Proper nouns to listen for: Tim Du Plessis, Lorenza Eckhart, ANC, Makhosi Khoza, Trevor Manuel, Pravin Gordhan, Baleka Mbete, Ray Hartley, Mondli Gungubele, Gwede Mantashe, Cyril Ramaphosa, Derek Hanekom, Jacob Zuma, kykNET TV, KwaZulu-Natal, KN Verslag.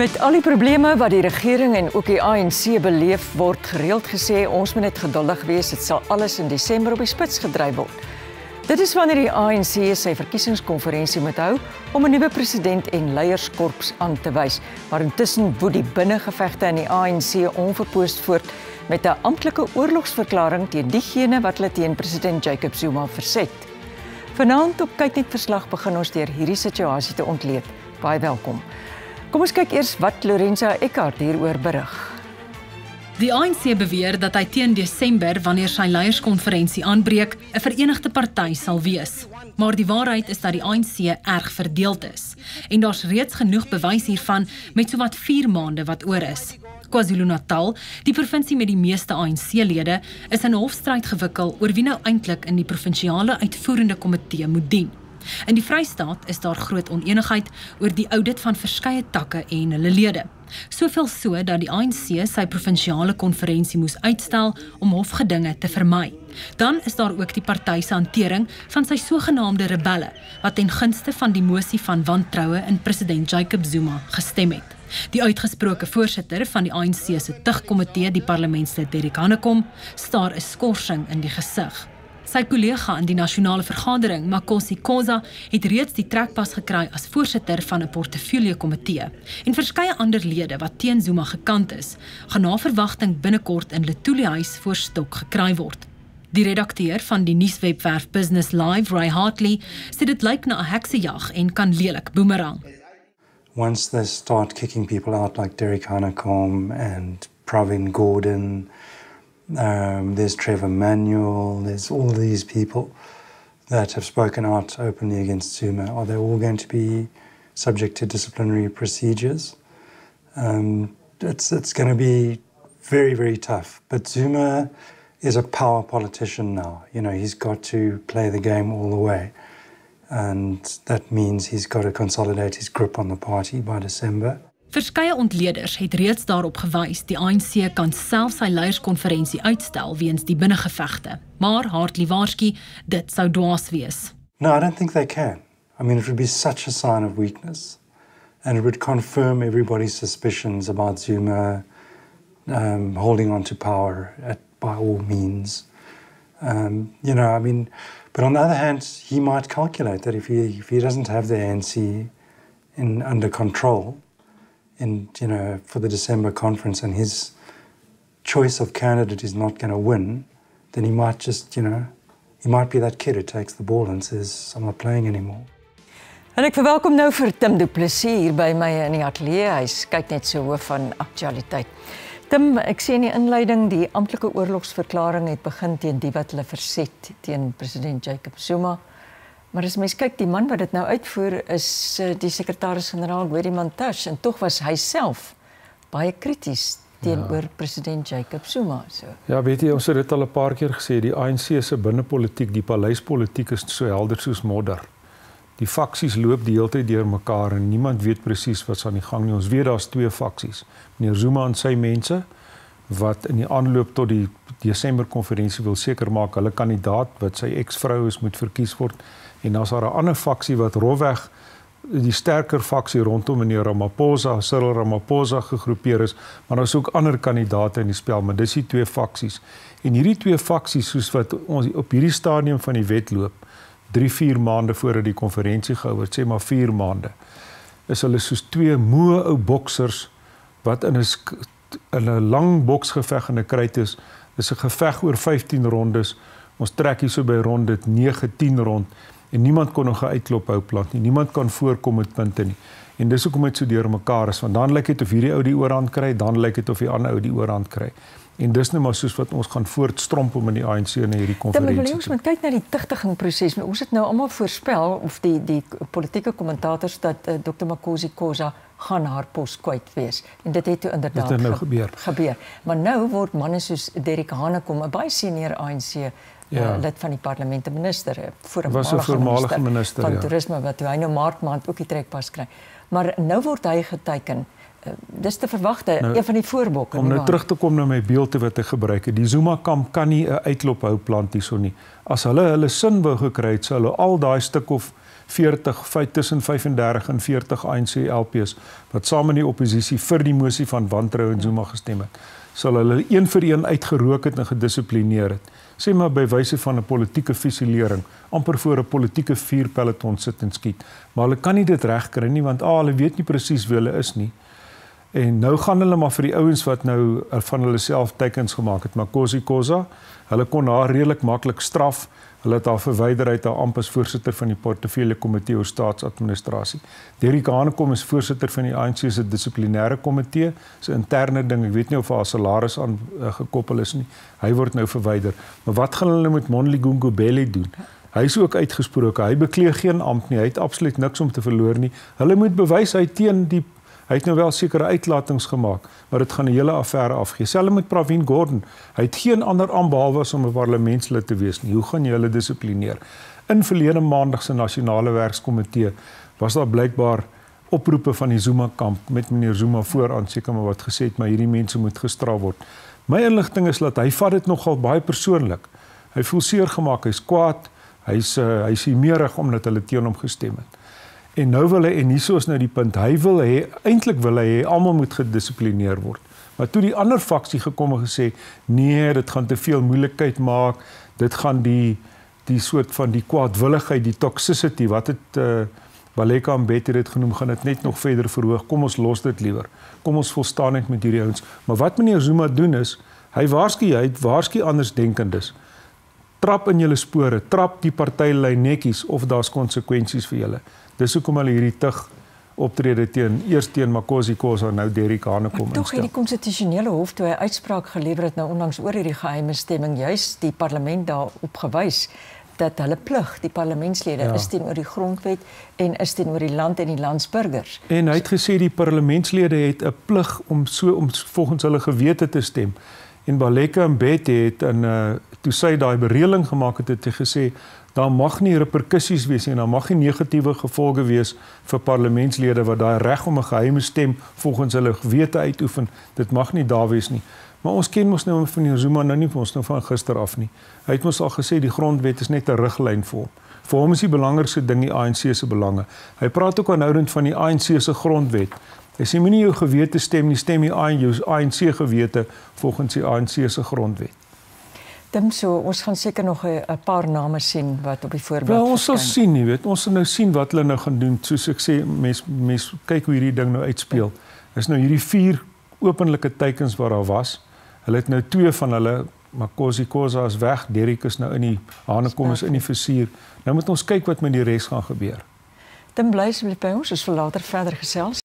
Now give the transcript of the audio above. Met al die probleme wat die regering en ook die ANC beleef, word gereeld gesê ons moet net geduldig wees, dit sal alles in Desember op die spits gedryf word. Dit is wanneer die ANC sy verkiesingskonferensie moet hou om 'n nuwe president en leierskorps aan te wys. Maar intussen woed die binnengevegte in die ANC onverpoosd voort met 'n amptelike oorlogsverklaring teen diegene wat hulle teen president Jacob Zuma verset. Vanaand op Kyk Net Verslag begin ons deur hierdie situasie te ontleed. Baie welkom. Kom ons kyk eers wat Lorenza Eckhart hieroor berig. Die ANC beweer dat hy teen Desember, wanneer sy leierskonferensie aanbreek, 'n verenigde party sal wees. Maar die waarheid is dat die ANC erg verdeeld is. En daar's reeds genoeg bewys hiervan met sowat 4 maande wat oor is. KwaZulu-Natal, die provinsie met die meeste ANC-lede, is in 'n hofstryd gewikkel oor wie nou eintlik in die provinsiale uitvoerende komitee moet dien. In die Vrystaat is daar groot onenigheid oor die audit van verskeie takke en hulle lede. Soveel so dat die ANC sy provinsiale konferensie moes uitstel om hofgedinge te vermy. Dan is daar ook die party se hantering van sy sogenaamde rebelle wat ten gunste van die mosie van wantroue in president Jacob Zuma gestem het. Die uitgesproke voorsitter van die ANC se tigkomitee, die parlementslid Derek Hanekom, staar 'n skorsing in die gesig. Sy kollega in die nasionale vergadering, Makhosi Khoza, het reeds die trekpas gekry as voorsitter van 'n portefeuljekomitee en verskeie ander lede wat teen Zuma gekant is, gaan na verwagting binnekort in Letoilehuis voor stok gekry word. Die redakteur van die nuuswebwerf Business Live, Ray Hartley, sê dit lyk na 'n heksejag en kan lelik boemerang. Once they start kicking people out like Derek Hanekom and Pravin Gordhan, there's Trevor Manuel, there's all these people that have spoken out openly against Zuma. Are they all going to be subject to disciplinary procedures? It's going to be very, very tough. But Zuma is a power politician now. You know, he's got to play the game all the way. And that means he's got to consolidate his grip on the party by December. Verskeie ontleeders het reeds daarop gewys die ANC kan self sy leierskonferensie uitstel weens die binnengevegte, maar Hartley waarsku dit sou dwaas wees. No, I don't think they can. I mean, it would be such a sign of weakness and it would confirm everybody's suspicions about Zuma holding on to power by all means. You know, I mean, but on the other hand, he might calculate that if he doesn't have the ANC under control, and you know, for the December conference, and his choice of candidate is not going to win, then he might just, you know, he might be that kid who takes the ball and says, "I'm not playing anymore." En ek verwelkom nou vir Tim Du Plessis hier by my in die ateljee. Hy kyk net so hoof van aktualiteit. Tim, ek sien in die inleiding die amptelike oorlogsverklaring het begin teen die wat hulle verset teen president Jacob Zuma. Maar as mens kyk, die man wat dit nou uitvoer is die sekretaris-generaal Gwede Mantashe, en tog was hy self baie krities teenoor president Jacob Zuma. So. Ja, weet jy, ons het dit al 'n paar keer gesê, die ANC se binnepolitiek, die paleispolitiek is so helder soos modder. Die faksies loop die hele tyd deur mekaar en niemand weet presies wat's aan die gang nie. Ons weet daar's 2 faksies. Meneer Zuma en sy mense wat in die aanloop tot die Desember konferensie wil seker maak hulle kandidaat wat sy ex-vrou is moet verkies word. En dan is daar 'n ander faksie wat rofweg die sterker faksie rondom meneer Ramaphosa, Cyril Ramaphosa gegroepeer is, maar daar's ook ander kandidate in die spel, maar dis die 2 faksies. En hierdie 2 faksies, soos wat ons op hierdie stadium van die wet loop, 3-4 maande voordat die konferensie gehou word, sê maar 4 maande, is hulle soos 2 moe ou boksers wat in 'n lang boksgeveg in 'n kruit is. Dis 'n geveg oor 15 rondes. Ons trek hier so by ronde 9-10 rond. En niemand kon nog 'n uitklop hou plant nie. Niemand kan voorkom met punte nie. En dis hoekom dit so deur mekaar is, want dan lyk dit of hierdie ou die oorhand kry, dan lyk dit of die ander ou die oorhand kry. En dis nou maar soos wat ons gaan voortstrompel met die ANC na hierdie konferensie. Dan wil ons moet kyk na die tigtingproses. Ons het nou almal voorspel of die politieke kommentators dat Dr. Makhosi Khoza gaan haar pos kwyt wees. En dit het toe inderdaad gebeur. Maar nou word manne soos Derek Hanekom, 'n baie senior ANC lid van die parlement, die minister, voormalige minister van toerisme, wat hy nou maart maand ook die trekpas kry. Maar nou word hy geteken Dis te verwagte, nou, een van die voorbokke. Om nou terug te kom na my beeld wat ek gebruik het. Die Zuma-kamp kan nie 'n uitloop hou plant hierso nie. As hulle hulle sin wou gekry het, sou hulle al daai stuk of 40, tussen 35 en 40 ANC-LP's wat saam in die oppositie vir die mosie van wantrou en Zuma gestem het, sal hulle een vir een uitgerook het en gedissiplineer het. Sê maar by wyse van 'n politieke fisilering, amper voor 'n politieke vuurpeloton sit en skiet. Maar hulle kan nie dit regkry nie, want hulle weet nie presies wie hulle is nie. En nou gaan hulle maar vir die ouens wat nou van hulle self tekens gemaak het, Makhosi Khoza. Hulle kon haar redelik maklik straf. Hulle het haar verwyder uit haar amp as voorsitter van die portefeulje komitee oor staatsadministrasie. Derek Hanekom is voorsitter van die ANC se dissiplinêre komitee, se interne ding. Ek weet nie of haar salaris aan gekoppel is nie. Hy word nou verwyder. Maar wat gaan hulle met Mondli Gungubele doen? Hy is ook uitgesproke. Hy beklee geen amp nie. Hy het absoluut niks om te verloor nie. Hulle moet bewys hy teen die Hy het nou wel sekere uitlatings gemaak, maar dit gaan 'n hele affære afgee. Selfs met Pravin Gordhan. Hy het geen ander amp behalwe om 'n parlementslid te wees nie. Hoe gaan jy hulle dissiplineer? In verlede maandag se nasionale werkskomitee was daar blykbaar oproepe van die Zuma-kamp met meneer Zuma vooraan, seker maar wat gesê het, maar hierdie mense moet gestraf word. My inligting is dat hy vat dit nogal baie persoonlik. Hy voel seer gemaak, hy's kwaad, hy's meerig omdat hulle teen hom gestem het. En nou wil hy, en hierso is nou die punt, hy wil hê, eintlik wil hy hê, almal moet gedissiplineer word. Maar toe die ander faksie gekom en gesê, nee, dit gaan te veel moeilikheid maak, dit gaan die soort van die kwaadwilligheid, die toxicity, wat het Baleka Mbete dit genoem, gaan dit net nog verder verhoog, kom ons los dit liewer, kom ons volstaan net met hierdie ouens. Maar wat meneer Zuma doen is, hy waarsku andersdenkendes. Trap in julle spore, trap die partylyn netjies of daar's konsekwensies vir julle. Dis hoekom hulle hierdie tug optrede eers teen Makhosi Khoza nou Derek Hanekom instel. Maar toch het die konstitusionele hof toe 'n uitspraak gelewer het nou onlangs oor hierdie geheime stemming, juis die parlement daarop gewys dat hulle plig, die parlementslede, is teenoor die grondwet en is teenoor die land en die landsburgers. En hy het gesê die parlementslede het 'n plig om volgens hulle gewete te stem. En Baleka Mbete het toe sy daai bereëling gemaak het gesê daar mag nie reperkusies wees en daar mag nie negatiewe gevolge wees vir parlementslede wat daai reg om 'n geheime stem volgens hulle gewete uitoefen. Dit mag nie daar wees nie. Maar ons ken mos nou van Zuma nou nie van gister af nie. Hy het mos al gesê die grondwet is net 'n riglyn vir hom. Vir hom is die belangrikste ding die ANC se belange. Hy praat ook aanhoudend van die ANC se grondwet. Hy sê moenie jou gewete stem nie, stem die ANC gewete volgens die ANC se grondwet. Tim, so, ons gaan seker nog 'n paar name sien wat op die voorblad verskyn. Wel, ons sal sien, jy weet, ons sal nou sien wat hulle nou gaan doen. Soos ek sê, mens kyk hoe hierdie ding nou uitspeel. Is nou hierdie 4 openlike teikens wat daar was. Hulle het nou 2 van hulle, Makhosi Khoza is weg, Derek is nou in die Hanekom is in die versier. Nou moet ons kyk wat met die res gaan gebeur. Tim, bly asseblief by ons, ons sal later verder gesels.